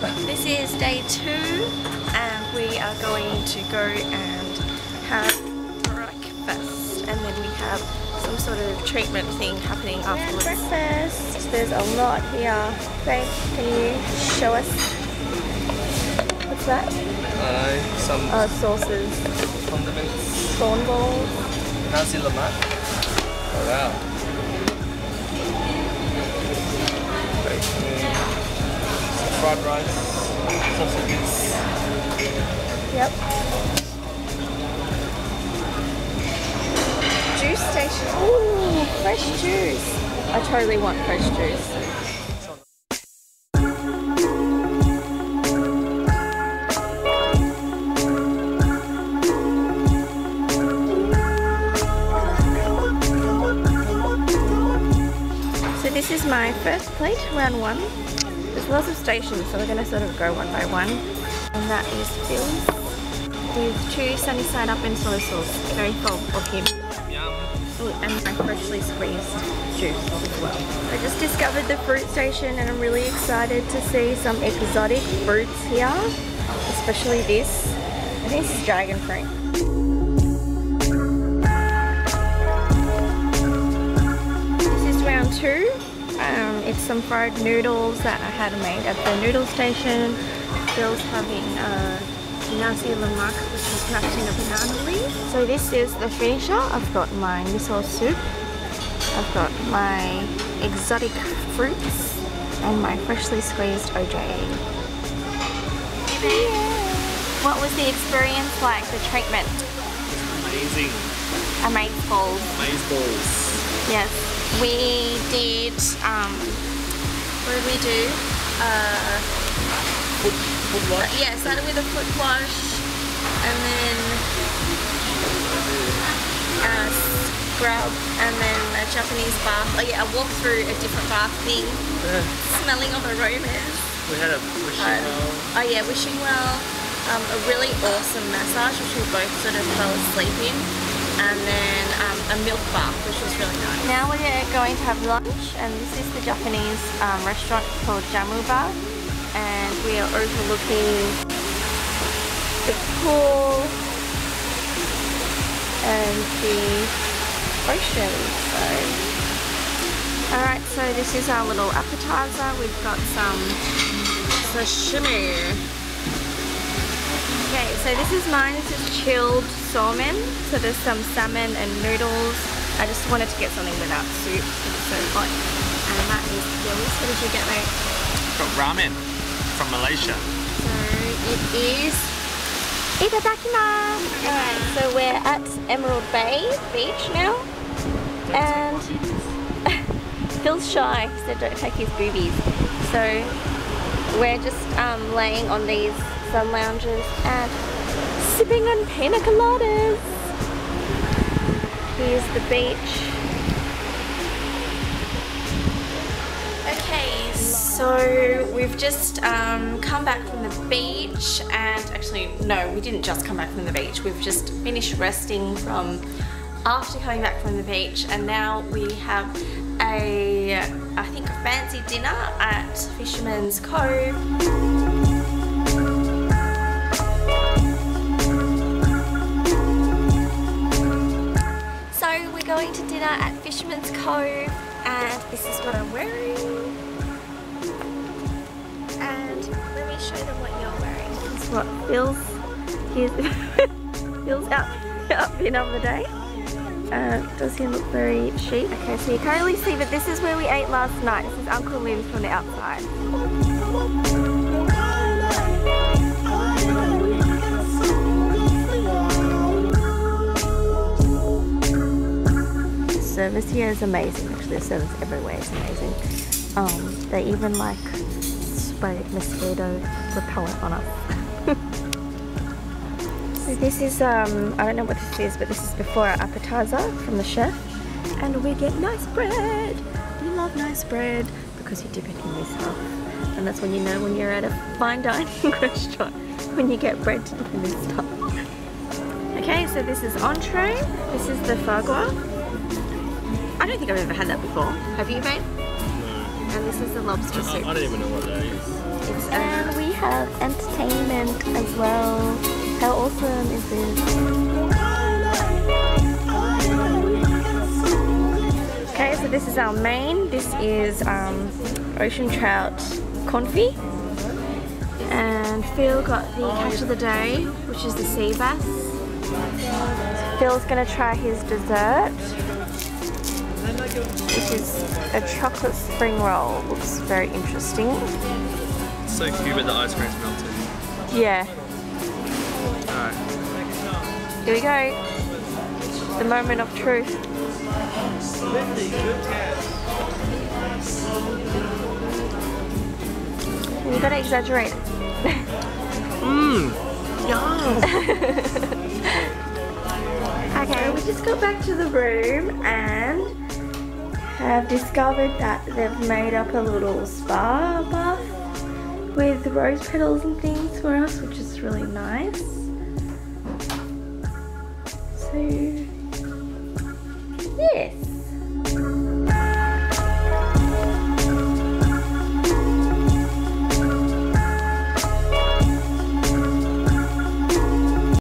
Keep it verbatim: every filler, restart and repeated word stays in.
This is day two and we are going to go and have breakfast, and then we have some sort of treatment thing happening afterwards. Breakfast! There's a lot here. Faith, can you show us? What's that? Uh, some uh, sauces. Condiments. Corn balls. Nasi lemak. Oh wow. Fried rice, sausages. Yep. Juice station. Ooh, fresh juice. I totally want fresh juice. So this is my first plate, round one. There's lots of stations, so we're going to sort of go one by one. And that is filled with two sunny side up and soy sauce. Very full of him. Yum. Ooh, and my freshly squeezed juice as well. I just discovered the fruit station and I'm really excited to see some exotic fruits here. Especially this. I think this is dragon fruit. This is round two. Um, it's some fried noodles that I had made at the noodle station. Bill's having uh, nasi lemak, which is wrapped in a banana leaf. So this is the finisher. I've got my miso soup. I've got my exotic fruits and my freshly squeezed O J. Yeah. What was the experience like? The treatment? Amazing. Amaze balls. Amaze balls. Yes. We did, um, what did we do? Uh, foot, foot wash? Yeah, started with a foot wash and then a scrub and then a Japanese bath. Oh yeah, a walk through a different bath thing. Yeah. Smelling of aromas. We had a wishing um, well. Oh yeah, wishing well. Um, a really awesome massage which we both sort of fell asleep in. And then um, a milk bath, which was really nice. Now we're going to have lunch, and this is the Japanese um, restaurant called Jammu Bar, and we are overlooking the pool and the ocean. So, all right, so this is our little appetizer. We've got some sashimi. Okay, so this is mine. This is chilled salmon. So there's some salmon and noodles. I just wanted to get something without soup because it's so hot. And that is Bill's. What did you get there? Got ramen from Malaysia. So it is itadakimasu. Alright, so we're at Emerald Bay Beach now. And Bill's shy, so don't take his boobies. So we're just um, laying on these sun lounges and sipping on pina coladas. Here's the beach. Okay, so we've just um, come back from the beach, and actually no, we didn't just come back from the beach. We've just finished resting from after coming back from the beach, and now we have a, I think, a fancy dinner at Fisherman's Cove. Going to dinner at Fisherman's Cove, and this is what I'm wearing. And let me show them what you're wearing. This is what Bill's, here's Bill's outfit, outfit of the day. Uh, does he look very chic? Okay, so you can't really see, but this is where we ate last night. This is Uncle Lim's from the outside. Service here is amazing. Actually, the service everywhere is amazing. Um, they even like sprayed mosquito repellent on us. So this is um, I don't know what this is, but this is before our appetizer from the chef, and we get nice bread. We love nice bread because you dip it in yourself, and that's when you know when you're at a fine dining restaurant when you get bread to dip in this stuff. Okay, so this is entree. This is the foie gras. I don't think I've ever had that before. Have you, babe? No. and this is the lobster soup. I, I don't even know what that is. It's, and we have entertainment as well. How awesome is this? Okay, so this is our main. This is um, ocean trout confit. And Phil got the catch of the day, which is the sea bass. Phil's gonna try his dessert, which is a chocolate spring roll. Looks very interesting. It's so cute that the ice cream's melted. Yeah. Alright. Here we go. The moment of truth. You've got to exaggerate. Mmm. Yum. Okay, we just got back to the room and I've discovered that they've made up a little spa bath with rose petals and things for us, which is really nice. So, yes.